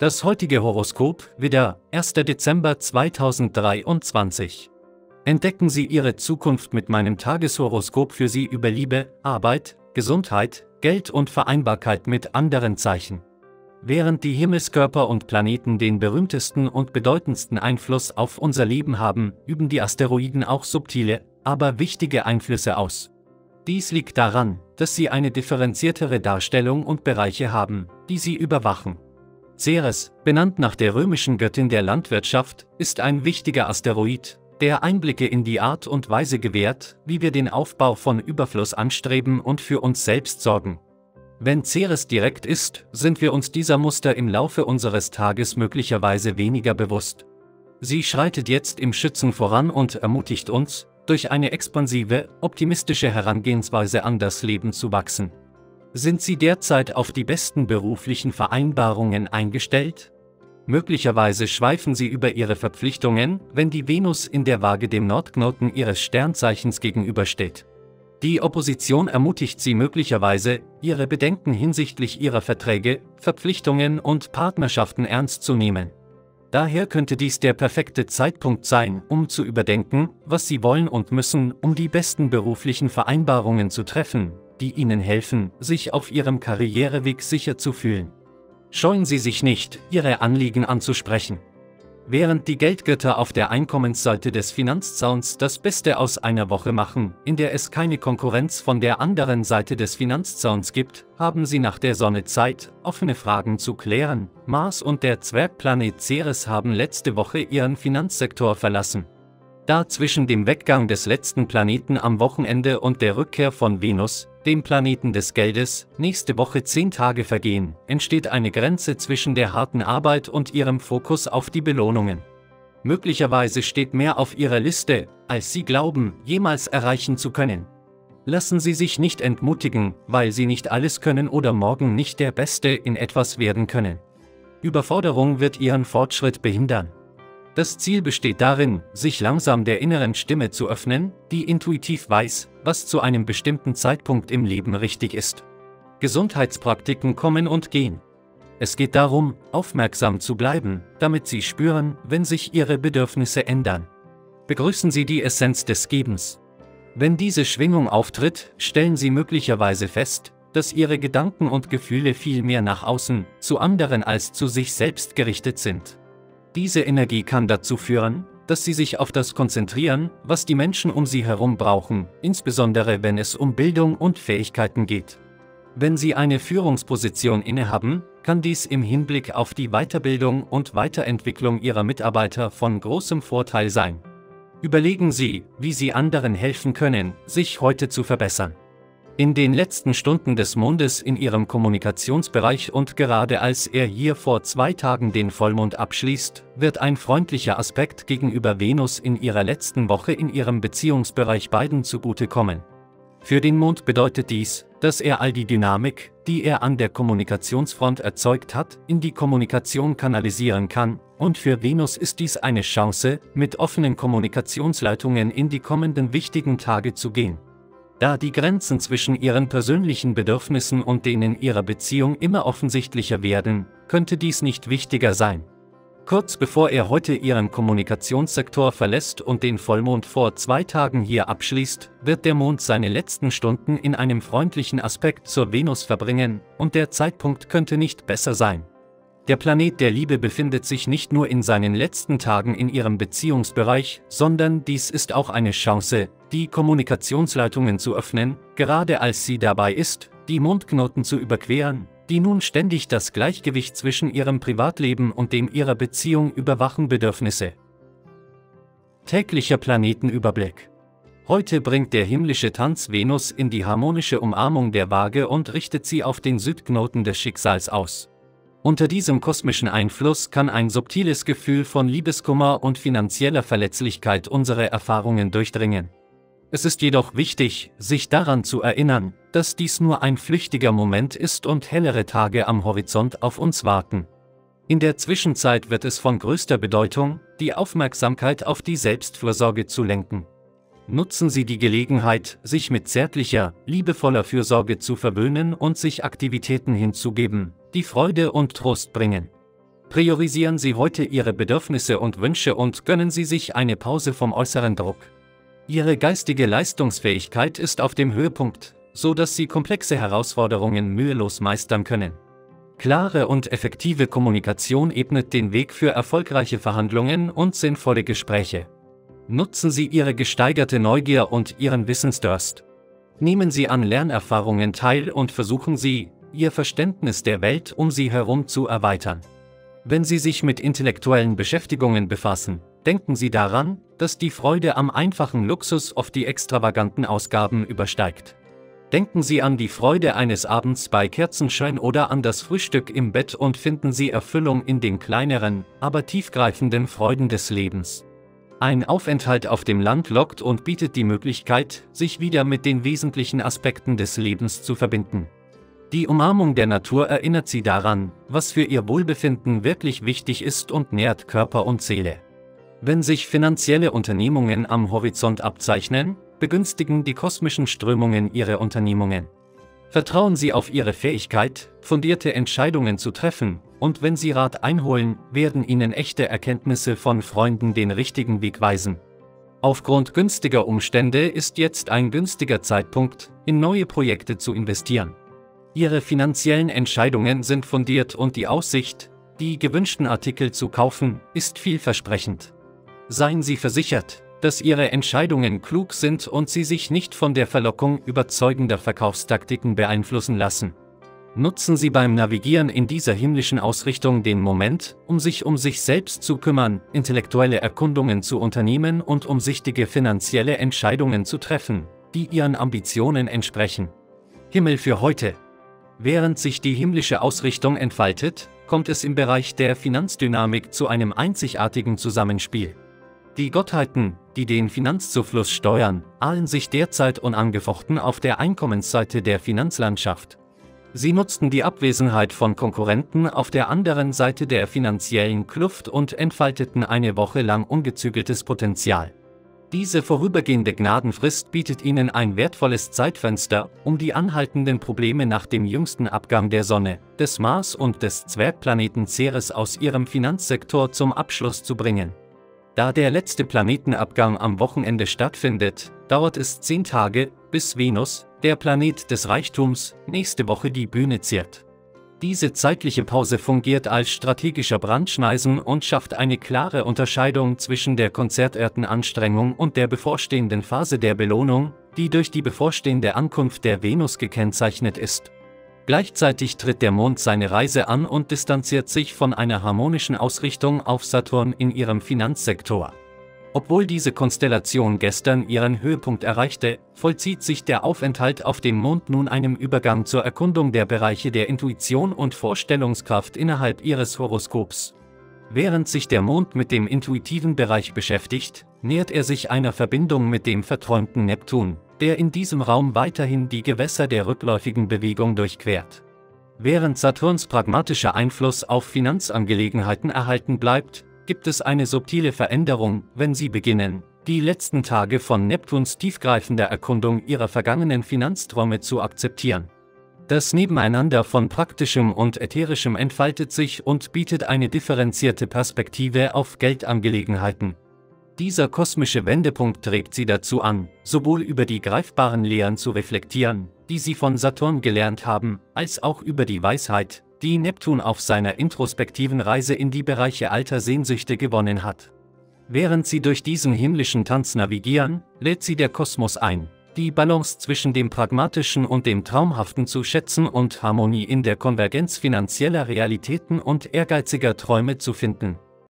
Das heutige Horoskop, wieder 1. Dezember 2023. Entdecken Sie Ihre Zukunft mit meinem Tageshoroskop für Sie über Liebe, Arbeit, Gesundheit, Geld und Vereinbarkeit mit anderen Zeichen. Während die Himmelskörper und Planeten den berühmtesten und bedeutendsten Einfluss auf unser Leben haben, üben die Asteroiden auch subtile, aber wichtige Einflüsse aus. Dies liegt daran, dass sie eine differenziertere Darstellung und Bereiche haben, die sie überwachen. Ceres, benannt nach der römischen Göttin der Landwirtschaft, ist ein wichtiger Asteroid, der Einblicke in die Art und Weise gewährt, wie wir den Aufbau von Überfluss anstreben und für uns selbst sorgen. Wenn Ceres direkt ist, sind wir uns dieser Muster im Laufe unseres Tages möglicherweise weniger bewusst. Sie schreitet jetzt im Schützen voran und ermutigt uns, durch eine expansive, optimistische Herangehensweise an das Leben zu wachsen. Sind Sie derzeit auf die besten beruflichen Vereinbarungen eingestellt? Möglicherweise schweifen Sie über Ihre Verpflichtungen, wenn die Venus in der Waage dem Nordknoten Ihres Sternzeichens gegenübersteht. Die Opposition ermutigt Sie möglicherweise, Ihre Bedenken hinsichtlich Ihrer Verträge, Verpflichtungen und Partnerschaften ernst zu nehmen. Daher könnte dies der perfekte Zeitpunkt sein, um zu überdenken, was Sie wollen und müssen, um die besten beruflichen Vereinbarungen zu treffen, die Ihnen helfen, sich auf Ihrem Karriereweg sicher zu fühlen. Scheuen Sie sich nicht, Ihre Anliegen anzusprechen. Während die Geldgötter auf der Einkommensseite des Finanzzauns das Beste aus einer Woche machen, in der es keine Konkurrenz von der anderen Seite des Finanzzauns gibt, haben Sie nach der Sonne Zeit, offene Fragen zu klären. Mars und der Zwergplanet Ceres haben letzte Woche ihren Finanzsektor verlassen. Da zwischen dem Weggang des letzten Planeten am Wochenende und der Rückkehr von Venus, dem Planeten des Geldes, nächste Woche 10 Tage vergehen, entsteht eine Grenze zwischen der harten Arbeit und Ihrem Fokus auf die Belohnungen. Möglicherweise steht mehr auf Ihrer Liste, als Sie glauben, jemals erreichen zu können. Lassen Sie sich nicht entmutigen, weil Sie nicht alles können oder morgen nicht der Beste in etwas werden können. Überforderung wird Ihren Fortschritt behindern. Das Ziel besteht darin, sich langsam der inneren Stimme zu öffnen, die intuitiv weiß, was zu einem bestimmten Zeitpunkt im Leben richtig ist. Gesundheitspraktiken kommen und gehen. Es geht darum, aufmerksam zu bleiben, damit Sie spüren, wenn sich Ihre Bedürfnisse ändern. Begrüßen Sie die Essenz des Gebens. Wenn diese Schwingung auftritt, stellen Sie möglicherweise fest, dass Ihre Gedanken und Gefühle viel mehr nach außen, zu anderen als zu sich selbst gerichtet sind. Diese Energie kann dazu führen, dass Sie sich auf das konzentrieren, was die Menschen um Sie herum brauchen, insbesondere wenn es um Bildung und Fähigkeiten geht. Wenn Sie eine Führungsposition innehaben, kann dies im Hinblick auf die Weiterbildung und Weiterentwicklung Ihrer Mitarbeiter von großem Vorteil sein. Überlegen Sie, wie Sie anderen helfen können, sich heute zu verbessern. In den letzten Stunden des Mondes in Ihrem Kommunikationsbereich und gerade als er hier vor 2 Tagen den Vollmond abschließt, wird ein freundlicher Aspekt gegenüber Venus in Ihrer letzten Woche in Ihrem Beziehungsbereich beiden zugutekommen. Für den Mond bedeutet dies, dass er all die Dynamik, die er an der Kommunikationsfront erzeugt hat, in die Kommunikation kanalisieren kann, und für Venus ist dies eine Chance, mit offenen Kommunikationsleitungen in die kommenden wichtigen Tage zu gehen. Da die Grenzen zwischen Ihren persönlichen Bedürfnissen und denen Ihrer Beziehung immer offensichtlicher werden, könnte dies nicht wichtiger sein. Kurz bevor er heute Ihren Kommunikationssektor verlässt und den Vollmond vor 2 Tagen hier abschließt, wird der Mond seine letzten Stunden in einem freundlichen Aspekt zur Venus verbringen, und der Zeitpunkt könnte nicht besser sein. Der Planet der Liebe befindet sich nicht nur in seinen letzten Tagen in Ihrem Beziehungsbereich, sondern dies ist auch eine Chance, die Kommunikationsleitungen zu öffnen, gerade als sie dabei ist, die Mondknoten zu überqueren, die nun ständig das Gleichgewicht zwischen Ihrem Privatleben und dem Ihrer Beziehung überwachen Bedürfnisse. Täglicher Planetenüberblick. Heute bringt der himmlische Tanz Venus in die harmonische Umarmung der Waage und richtet sie auf den Südknoten des Schicksals aus. Unter diesem kosmischen Einfluss kann ein subtiles Gefühl von Liebeskummer und finanzieller Verletzlichkeit unsere Erfahrungen durchdringen. Es ist jedoch wichtig, sich daran zu erinnern, dass dies nur ein flüchtiger Moment ist und hellere Tage am Horizont auf uns warten. In der Zwischenzeit wird es von größter Bedeutung, die Aufmerksamkeit auf die Selbstfürsorge zu lenken. Nutzen Sie die Gelegenheit, sich mit zärtlicher, liebevoller Fürsorge zu verwöhnen und sich Aktivitäten hinzugeben, die Freude und Trost bringen. Priorisieren Sie heute Ihre Bedürfnisse und Wünsche und gönnen Sie sich eine Pause vom äußeren Druck. Ihre geistige Leistungsfähigkeit ist auf dem Höhepunkt, so dass Sie komplexe Herausforderungen mühelos meistern können. Klare und effektive Kommunikation ebnet den Weg für erfolgreiche Verhandlungen und sinnvolle Gespräche. Nutzen Sie Ihre gesteigerte Neugier und Ihren Wissensdurst. Nehmen Sie an Lernerfahrungen teil und versuchen Sie, Ihr Verständnis der Welt um Sie herum zu erweitern. Wenn Sie sich mit intellektuellen Beschäftigungen befassen, denken Sie daran, dass die Freude am einfachen Luxus oft die extravaganten Ausgaben übersteigt. Denken Sie an die Freude eines Abends bei Kerzenschein oder an das Frühstück im Bett und finden Sie Erfüllung in den kleineren, aber tiefgreifenden Freuden des Lebens. Ein Aufenthalt auf dem Land lockt und bietet die Möglichkeit, sich wieder mit den wesentlichen Aspekten des Lebens zu verbinden. Die Umarmung der Natur erinnert Sie daran, was für Ihr Wohlbefinden wirklich wichtig ist und nährt Körper und Seele. Wenn sich finanzielle Unternehmungen am Horizont abzeichnen, begünstigen die kosmischen Strömungen Ihre Unternehmungen. Vertrauen Sie auf Ihre Fähigkeit, fundierte Entscheidungen zu treffen, und wenn Sie Rat einholen, werden Ihnen echte Erkenntnisse von Freunden den richtigen Weg weisen. Aufgrund günstiger Umstände ist jetzt ein günstiger Zeitpunkt, in neue Projekte zu investieren. Ihre finanziellen Entscheidungen sind fundiert und die Aussicht, die gewünschten Artikel zu kaufen, ist vielversprechend. Seien Sie versichert, dass Ihre Entscheidungen klug sind und Sie sich nicht von der Verlockung überzeugender Verkaufstaktiken beeinflussen lassen. Nutzen Sie beim Navigieren in dieser himmlischen Ausrichtung den Moment, um sich selbst zu kümmern, intellektuelle Erkundungen zu unternehmen und umsichtige finanzielle Entscheidungen zu treffen, die Ihren Ambitionen entsprechen. Himmel für heute. Während sich die himmlische Ausrichtung entfaltet, kommt es im Bereich der Finanzdynamik zu einem einzigartigen Zusammenspiel. Die Gottheiten, die den Finanzzufluss steuern, ahlen sich derzeit unangefochten auf der Einkommensseite der Finanzlandschaft. Sie nutzten die Abwesenheit von Konkurrenten auf der anderen Seite der finanziellen Kluft und entfalteten eine Woche lang ungezügeltes Potenzial. Diese vorübergehende Gnadenfrist bietet Ihnen ein wertvolles Zeitfenster, um die anhaltenden Probleme nach dem jüngsten Abgang der Sonne, des Mars und des Zwergplaneten Ceres aus Ihrem Finanzsektor zum Abschluss zu bringen. Da der letzte Planetenabgang am Wochenende stattfindet, dauert es 10 Tage, bis Venus, der Planet des Reichtums, nächste Woche die Bühne ziert. Diese zeitliche Pause fungiert als strategischer Brandschneisen und schafft eine klare Unterscheidung zwischen der konzertartigen Anstrengung und der bevorstehenden Phase der Belohnung, die durch die bevorstehende Ankunft der Venus gekennzeichnet ist. Gleichzeitig tritt der Mond seine Reise an und distanziert sich von einer harmonischen Ausrichtung auf Saturn in ihrem Finanzsektor. Obwohl diese Konstellation gestern ihren Höhepunkt erreichte, vollzieht sich der Aufenthalt auf dem Mond nun einem Übergang zur Erkundung der Bereiche der Intuition und Vorstellungskraft innerhalb ihres Horoskops. Während sich der Mond mit dem intuitiven Bereich beschäftigt, nähert er sich einer Verbindung mit dem verträumten Neptun, der in diesem Raum weiterhin die Gewässer der rückläufigen Bewegung durchquert. Während Saturns pragmatischer Einfluss auf Finanzangelegenheiten erhalten bleibt, gibt es eine subtile Veränderung, wenn Sie beginnen, die letzten Tage von Neptuns tiefgreifender Erkundung Ihrer vergangenen Finanzträume zu akzeptieren. Das Nebeneinander von Praktischem und Ätherischem entfaltet sich und bietet eine differenzierte Perspektive auf Geldangelegenheiten. Dieser kosmische Wendepunkt trägt Sie dazu an, sowohl über die greifbaren Lehren zu reflektieren, die Sie von Saturn gelernt haben, als auch über die Weisheit, die Neptun auf seiner introspektiven Reise in die Bereiche alter Sehnsüchte gewonnen hat. Während Sie durch diesen himmlischen Tanz navigieren, lädt Sie der Kosmos ein, die Balance zwischen dem Pragmatischen und dem Traumhaften zu schätzen und Harmonie in der Konvergenz finanzieller Realitäten und ehrgeiziger Träume zu finden.